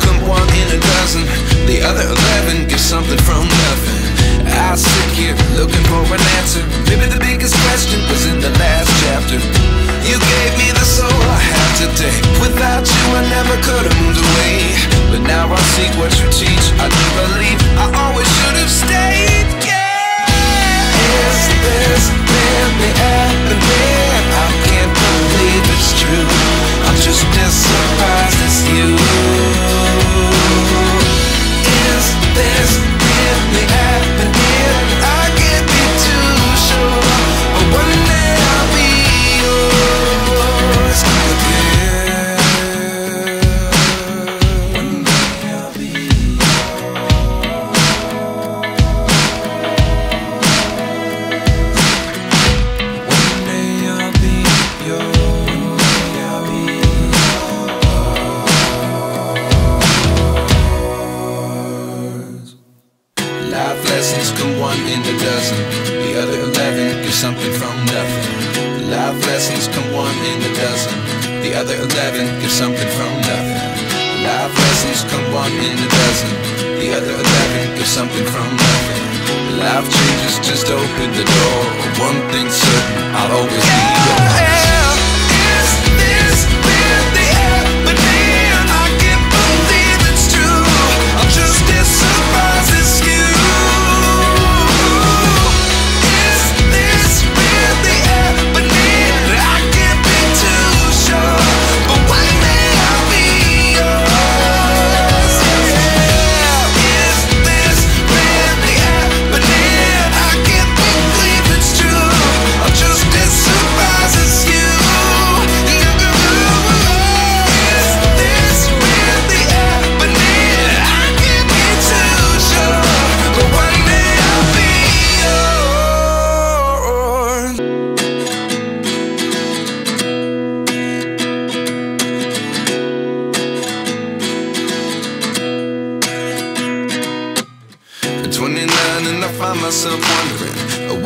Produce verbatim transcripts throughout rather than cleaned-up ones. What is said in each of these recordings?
Come one in a dozen, the other eleven get something from nothing. I sit here looking for an answer. Maybe the biggest question was in the last chapter. You gave me the soul I have today. Without you I never could have moved away. But now I see what you teach. I do believe I always should have stayed. Yeah. Is this really happening? I can't believe it's true. I'm just as surprised as you. Life lessons come one in a dozen, the other eleven give something from nothing. Life lessons come one in a dozen, the other eleven give something from nothing. Life lessons come one in a dozen, the other eleven give something from nothing. Life changes just open the door. One thing's certain, I'll always be yours. And I find myself wondering,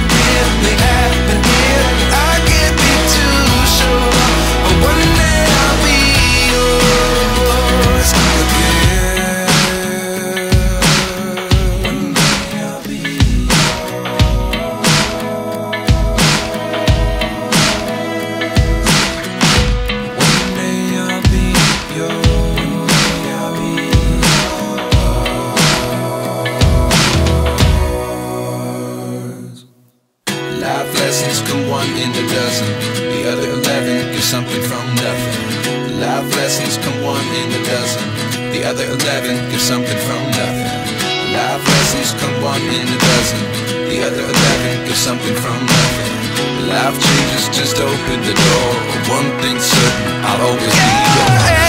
one in a dozen. The other eleven get something from nothing. Life lessons come one in a dozen. The other eleven get something from nothing. Life lessons come one in a dozen. The other eleven get something from nothing. Life changes, just open the door. One thing's certain, I'll always be yours.